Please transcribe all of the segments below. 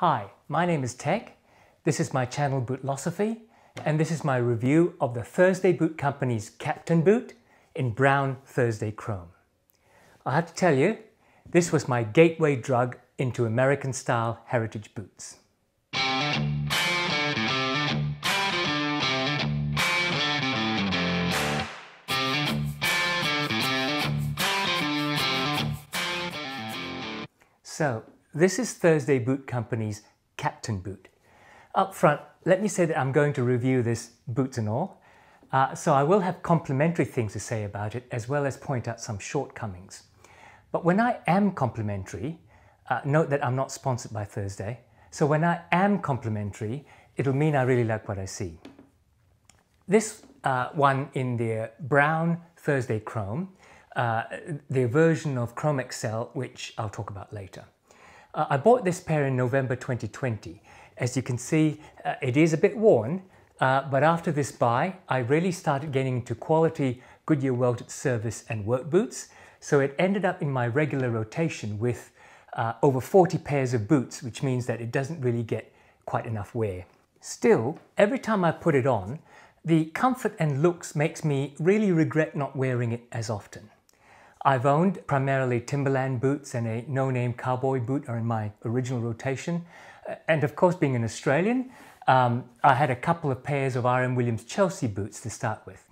Hi, my name is Tech, this is my channel Bootlosophy, and this is my review of the Thursday Boot Company's Captain Boot in brown Thursday Chrome. I have to tell you, this was my gateway drug into American-style heritage boots. So, this is Thursday Boot Company's Captain Boot. Up front, let me say that I'm going to review this boots and all, so I will have complimentary things to say about it as well as point out some shortcomings. But when I am complimentary, note that I'm not sponsored by Thursday, so when I am complimentary, it'll mean I really like what I see. This one in the brown Thursday Chrome, the version of Chromexcel, which I'll talk about later. I bought this pair in November 2020. As you can see, it is a bit worn, but after this buy, I really started getting into quality Goodyear Welted service and work boots, so it ended up in my regular rotation with over 40 pairs of boots, which means that it doesn't really get quite enough wear. Still, every time I put it on, the comfort and looks makes me really regret not wearing it as often. I've owned primarily Timberland boots and a no-name cowboy boot are in my original rotation. And of course, being an Australian, I had a couple of pairs of RM Williams Chelsea boots to start with.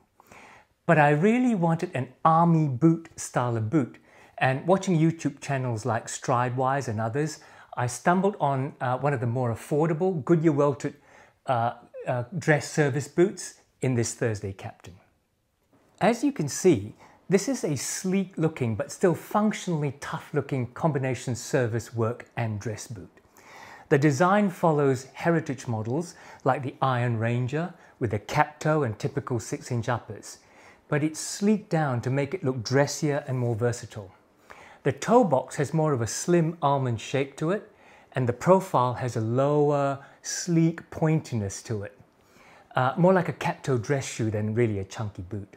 But I really wanted an army boot style of boot. And watching YouTube channels like Stridewise and others, I stumbled on one of the more affordable Goodyear Welted dress service boots in this Thursday Captain. As you can see, this is a sleek looking but still functionally tough looking combination service work and dress boot. The design follows heritage models like the Iron Ranger with a cap toe and typical 6-inch uppers, but it's sleeked down to make it look dressier and more versatile. The toe box has more of a slim almond shape to it, and the profile has a lower, sleek pointiness to it. More like a cap toe dress shoe than really a chunky boot.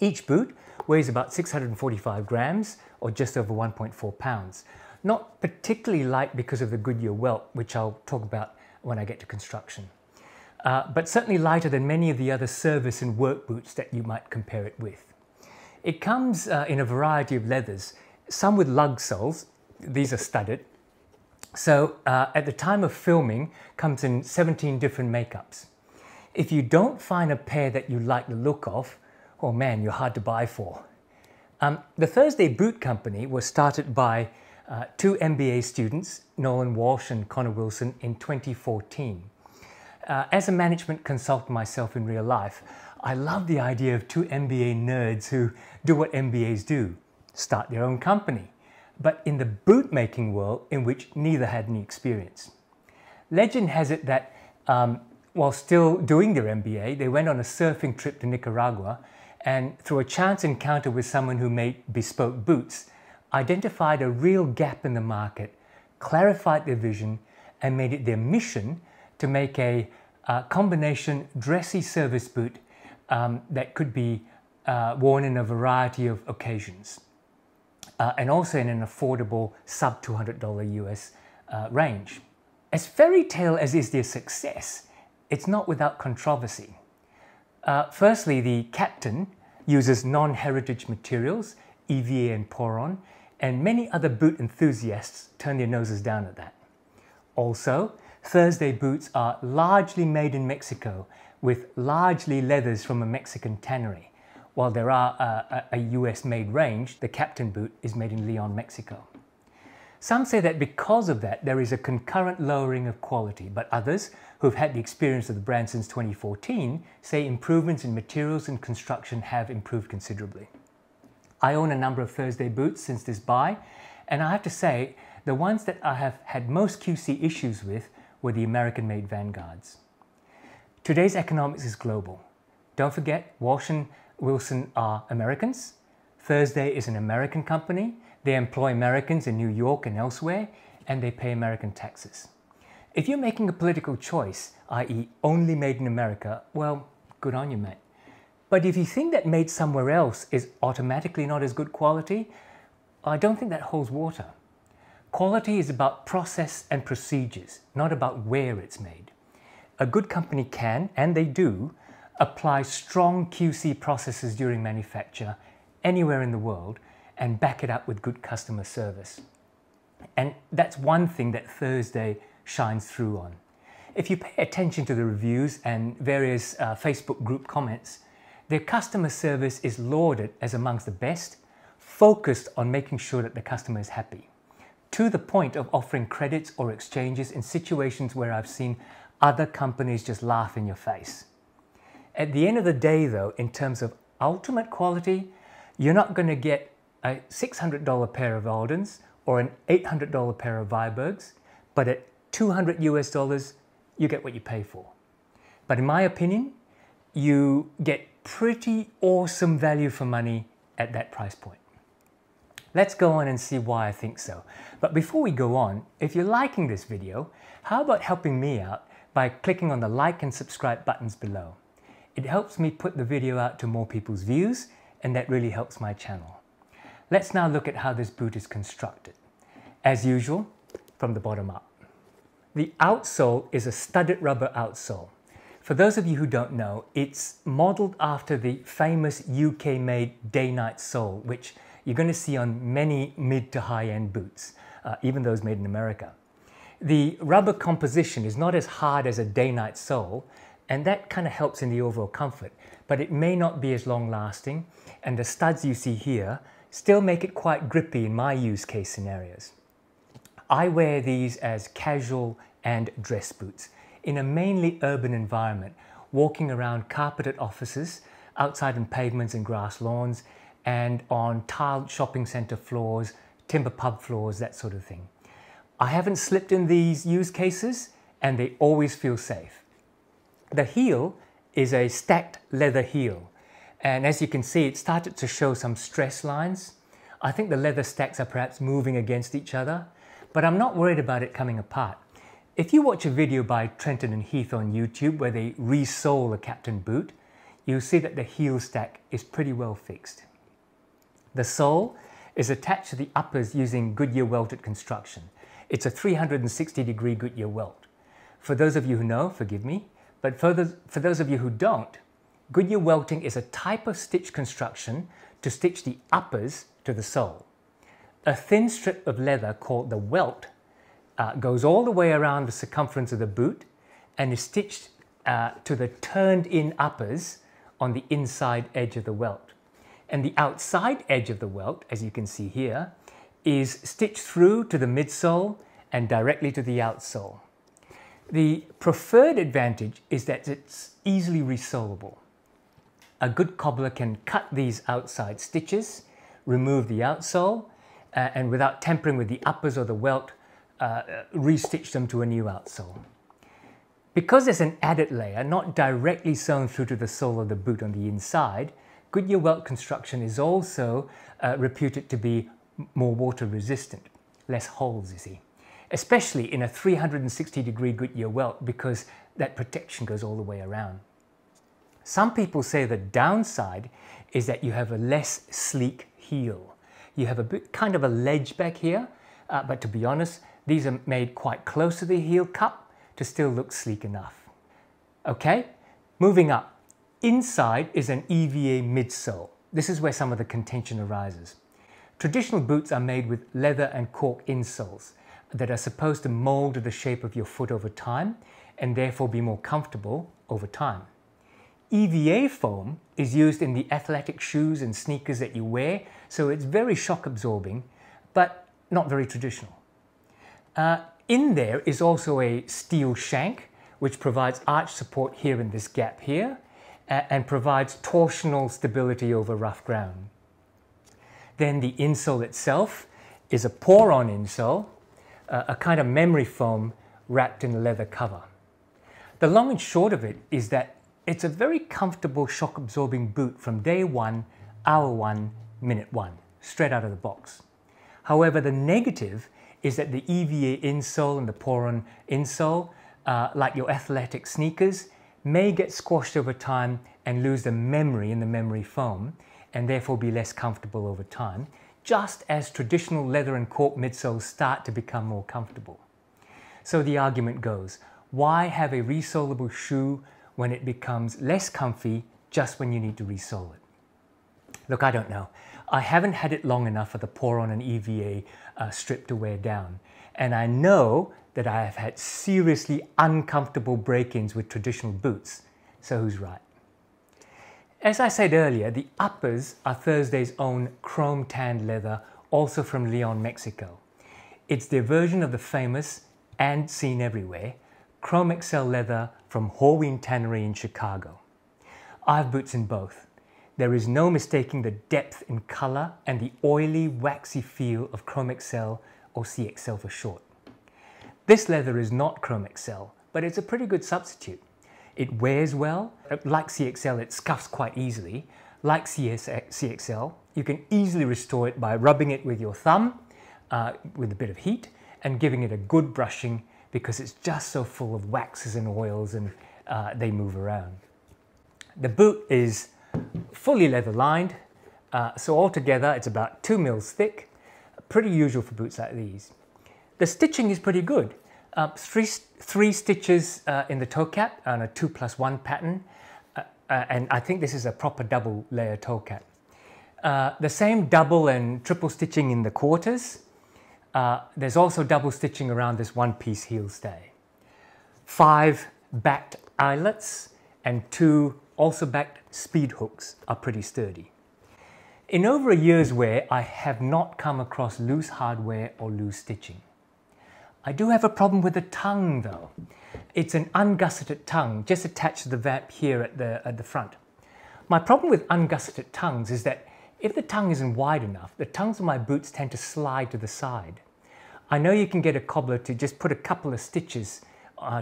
Each boot weighs about 645 grams or just over 1.4 pounds. Not particularly light because of the Goodyear welt, which I'll talk about when I get to construction. But certainly lighter than many of the other service and work boots that you might compare it with. It comes in a variety of leathers, some with lug soles, these are studded. So at the time of filming, comes in 17 different makeups. If you don't find a pair that you like the look of, oh man, you're hard to buy for. The Thursday Boot Company was started by two MBA students, Nolan Walsh and Connor Wilson, in 2014. As a management consultant myself in real life, I love the idea of two MBA nerds who do what MBAs do, start their own company, but in the bootmaking world in which neither had any experience. Legend has it that while still doing their MBA, they went on a surfing trip to Nicaragua and through a chance encounter with someone who made bespoke boots, identified a real gap in the market, clarified their vision, and made it their mission to make a combination dressy service boot that could be worn in a variety of occasions and also in an affordable sub $200 US range. As fairy tale as is their success, it's not without controversy. Firstly, the Captain uses non-heritage materials, EVA and Poron, and many other boot enthusiasts turn their noses down at that. Also, Thursday boots are largely made in Mexico with largely leathers from a Mexican tannery. While there are a US-made range, the Captain boot is made in Leon, Mexico. Some say that because of that, there is a concurrent lowering of quality, but others, who've had the experience of the brand since 2014, say improvements in materials and construction have improved considerably. I own a number of Thursday boots since this buy, and I have to say, the ones that I have had most QC issues with were the American-made vanguards. Today's economics is global. Don't forget, Walsh and Wilson are Americans. Thursday is an American company. They employ Americans in New York and elsewhere, and they pay American taxes. If you're making a political choice, i.e. only made in America, well, good on you, mate. But if you think that made somewhere else is automatically not as good quality, I don't think that holds water. Quality is about process and procedures, not about where it's made. A good company can, and they do, apply strong QC processes during manufacture anywhere in the world and back it up with good customer service. And that's one thing that Thursday shines through on. If you pay attention to the reviews and various Facebook group comments, their customer service is lauded as amongst the best, focused on making sure that the customer is happy, to the point of offering credits or exchanges in situations where I've seen other companies just laugh in your face. At the end of the day though, in terms of ultimate quality, you're not going to get a $600 pair of Aldens or an $800 pair of Vibergs, but at $200 US, you get what you pay for. But in my opinion, you get pretty awesome value for money at that price point. Let's go on and see why I think so. But before we go on, if you're liking this video, how about helping me out by clicking on the like and subscribe buttons below? It helps me put the video out to more people's views, and that really helps my channel. Let's now look at how this boot is constructed. As usual, from the bottom up. The outsole is a studded rubber outsole. For those of you who don't know, it's modeled after the famous UK-made Dainite sole, which you're going to see on many mid to high-end boots, even those made in America. The rubber composition is not as hard as a Dainite sole, and that kind of helps in the overall comfort, but it may not be as long-lasting, and the studs you see here still make it quite grippy in my use case scenarios. I wear these as casual and dress boots in a mainly urban environment, walking around carpeted offices, outside on pavements and grass lawns, and on tiled shopping centre floors, timber pub floors, that sort of thing. I haven't slipped in these use cases and they always feel safe. The heel is a stacked leather heel, and as you can see, it started to show some stress lines. I think the leather stacks are perhaps moving against each other, but I'm not worried about it coming apart. If you watch a video by Trenton and Heath on YouTube where they resole a Captain boot, you'll see that the heel stack is pretty well fixed. The sole is attached to the uppers using Goodyear Welted construction. It's a 360-degree Goodyear welt. For those of you who know, forgive me, but for those of you who don't, Goodyear welting is a type of stitch construction to stitch the uppers to the sole. A thin strip of leather called the welt goes all the way around the circumference of the boot and is stitched to the turned-in uppers on the inside edge of the welt. And the outside edge of the welt, as you can see here, is stitched through to the midsole and directly to the outsole. The preferred advantage is that it's easily resolable. A good cobbler can cut these outside stitches, remove the outsole, and without tampering with the uppers or the welt, restitch them to a new outsole. Because there's an added layer not directly sewn through to the sole of the boot on the inside, Goodyear welt construction is also reputed to be more water resistant, less holes, you see, especially in a 360-degree Goodyear welt because that protection goes all the way around. Some people say the downside is that you have a less sleek heel. You have a bit, kind of a ledge back here, but to be honest, these are made quite close to the heel cup to still look sleek enough. Okay, moving up. Inside is an EVA midsole. This is where some of the contention arises. Traditional boots are made with leather and cork insoles that are supposed to mould to the shape of your foot over time and therefore be more comfortable over time. EVA foam is used in the athletic shoes and sneakers that you wear, so it's very shock absorbing, but not very traditional. In there is also a steel shank, which provides arch support here in this gap here, and provides torsional stability over rough ground. Then the insole itself is a Poron insole, a kind of memory foam wrapped in a leather cover. The long and short of it is that it's a very comfortable shock-absorbing boot from day one, hour one, minute one, straight out of the box. However, the negative is that the EVA insole and the Poron insole, like your athletic sneakers, may get squashed over time and lose the memory in the memory foam and therefore be less comfortable over time, just as traditional leather and cork midsoles start to become more comfortable. So the argument goes, why have a resolable shoe when it becomes less comfy just when you need to resole it? Look, I don't know. I haven't had it long enough for the Poron and EVA strip to wear down. And I know that I have had seriously uncomfortable break-ins with traditional boots. So who's right? As I said earlier, the uppers are Thursday's own chrome tanned leather, also from Leon, Mexico. It's their version of the famous, and seen everywhere, Chromexcel leather from Horween Tannery in Chicago. I have boots in both. There is no mistaking the depth in color and the oily, waxy feel of Chromexcel, or CXL for short. This leather is not Chromexcel, but it's a pretty good substitute. It wears well. Like CXL, it scuffs quite easily. Like CXL, you can easily restore it by rubbing it with your thumb with a bit of heat and giving it a good brushing, because it's just so full of waxes and oils and they move around. The boot is fully leather lined, so altogether it's about 2 mils thick, pretty usual for boots like these. The stitching is pretty good. Three stitches in the toe cap on a 2+1 pattern, and I think this is a proper double layer toe cap. The same double and triple stitching in the quarters. There's also double stitching around this one-piece heel stay. 5 backed eyelets and 2 also backed speed hooks are pretty sturdy. In over a year's wear, I have not come across loose hardware or loose stitching. I do have a problem with the tongue though. It's an ungusseted tongue, just attached to the vamp here at the front. My problem with ungusseted tongues is that if the tongue isn't wide enough, the tongues of my boots tend to slide to the side. I know you can get a cobbler to just put a couple of stitches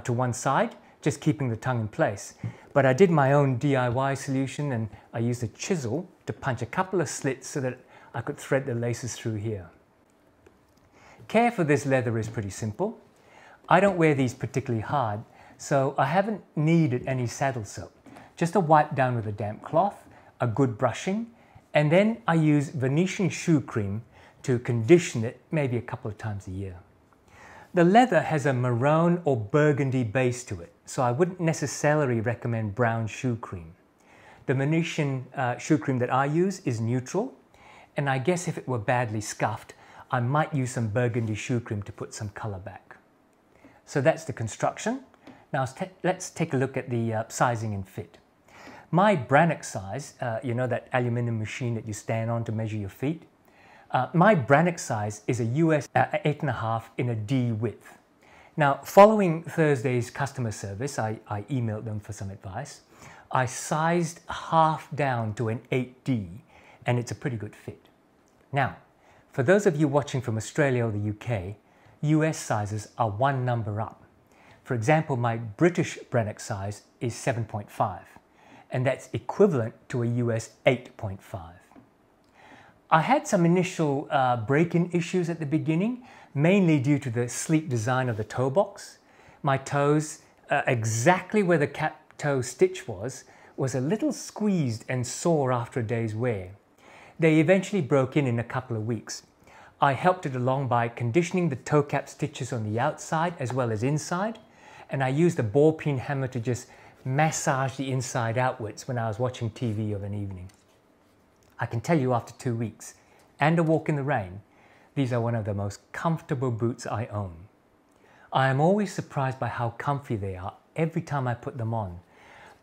to one side, just keeping the tongue in place. But I did my own DIY solution and I used a chisel to punch a couple of slits so that I could thread the laces through here. Care for this leather is pretty simple. I don't wear these particularly hard, so I haven't needed any saddle soap. Just a wipe down with a damp cloth, a good brushing, and then I use Venetian shoe cream to condition it maybe a couple of times a year. The leather has a maroon or burgundy base to it, so I wouldn't necessarily recommend brown shoe cream. The Venetian shoe cream that I use is neutral, and I guess if it were badly scuffed, I might use some burgundy shoe cream to put some color back. So that's the construction. Now let's take a look at the sizing and fit. My Brannock size, you know, that aluminum machine that you stand on to measure your feet? My Brannock size is a US 8.5 in a D width. Now, following Thursday's customer service, I emailed them for some advice. I sized half down to an 8D, and it's a pretty good fit. Now, for those of you watching from Australia or the UK, US sizes are one number up. For example, my British Brannock size is 7.5. and that's equivalent to a US 8.5. I had some initial break-in issues at the beginning, mainly due to the sleek design of the toe box. My toes, exactly where the cap toe stitch was a little squeezed and sore after a day's wear. They eventually broke in a couple of weeks. I helped it along by conditioning the toe cap stitches on the outside as well as inside, and I used a ball peen hammer to just massage the inside outwards when I was watching TV of an evening. I can tell you after 2 weeks, and a walk in the rain, these are one of the most comfortable boots I own. I am always surprised by how comfy they are every time I put them on.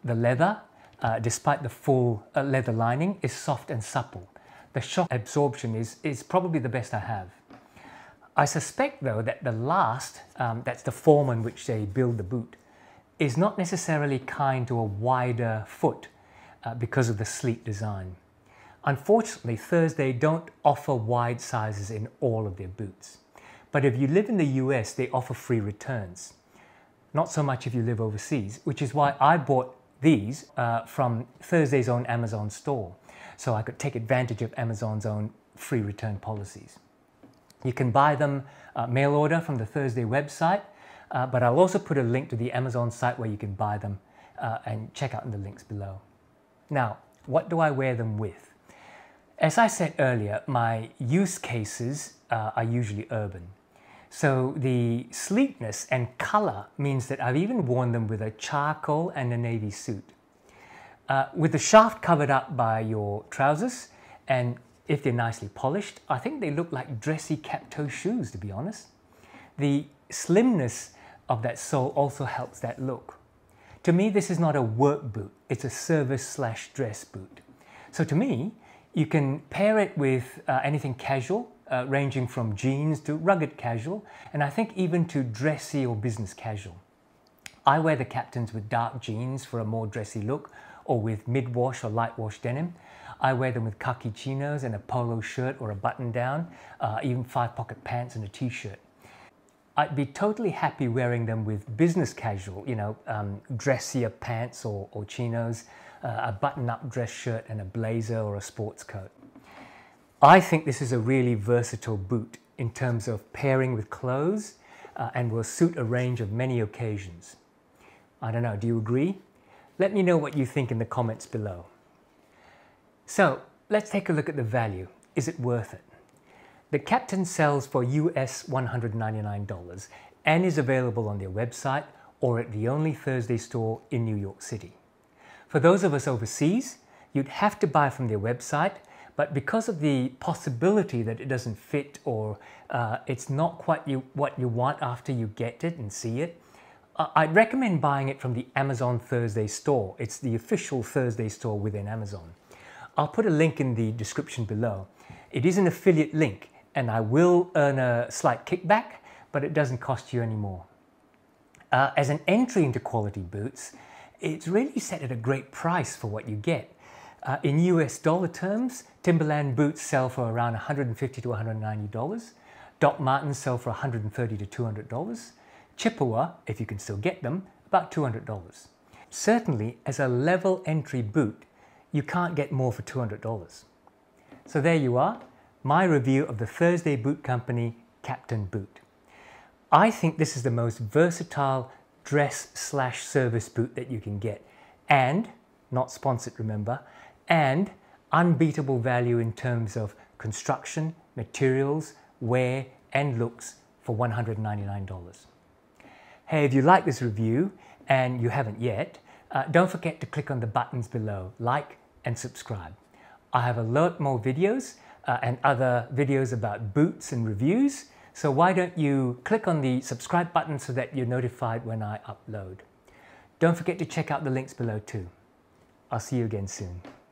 The leather, despite the full leather lining, is soft and supple. The shock absorption is probably the best I have. I suspect though that the last, that's the form on which they build the boot, is not necessarily kind to a wider foot because of the sleek design. Unfortunately, Thursday don't offer wide sizes in all of their boots. But if you live in the US, they offer free returns. Not so much if you live overseas, which is why I bought these from Thursday's own Amazon store, so I could take advantage of Amazon's own free return policies. You can buy them mail order from the Thursday website, but I'll also put a link to the Amazon site where you can buy them and check out in the links below. Now, what do I wear them with? As I said earlier, my use cases are usually urban. So the sleekness and color means that I've even worn them with a charcoal and a navy suit. With the shaft covered up by your trousers, and if they're nicely polished, I think they look like dressy cap-toe shoes, to be honest. The slimness of that sole also helps that look. To me, this is not a work boot, it's a service/dress boot. So to me, you can pair it with anything casual, ranging from jeans to rugged casual, and I think even to dressy or business casual. I wear the captains with dark jeans for a more dressy look, or with mid-wash or light-wash denim. I wear them with khaki chinos and a polo shirt or a button-down, even five-pocket pants and a t-shirt. I'd be totally happy wearing them with business casual, you know, dressier pants or chinos, a button-up dress shirt and a blazer or a sports coat. I think this is a really versatile boot in terms of pairing with clothes and will suit a range of many occasions. I don't know, do you agree? Let me know what you think in the comments below. So let's take a look at the value. Is it worth it? The Captain sells for US $199 and is available on their website or at the only Thursday store in New York City. For those of us overseas, you'd have to buy from their website, but because of the possibility that it doesn't fit or it's not quite what you want after you get it and see it, I'd recommend buying it from the Amazon Thursday store. It's the official Thursday store within Amazon. I'll put a link in the description below. It is an affiliate link, and I will earn a slight kickback, but it doesn't cost you any more. As an entry into quality boots, it's really set at a great price for what you get. In US dollar terms, Timberland boots sell for around $150 to $190. Doc Martens sell for $130 to $200. Chippewa, if you can still get them, about $200. Certainly, as a level entry boot, you can't get more for $200. So there you are, my review of the Thursday Boot Company Captain boot. I think this is the most versatile dress/service boot that you can get, and not sponsored, remember, and unbeatable value in terms of construction, materials, wear, and looks for $199. Hey, if you like this review, and you haven't yet, don't forget to click on the buttons below, like and subscribe. I have a lot more videos and other videos about boots and reviews, so why don't you click on the subscribe button so that you're notified when I upload. Don't forget to check out the links below too. I'll see you again soon.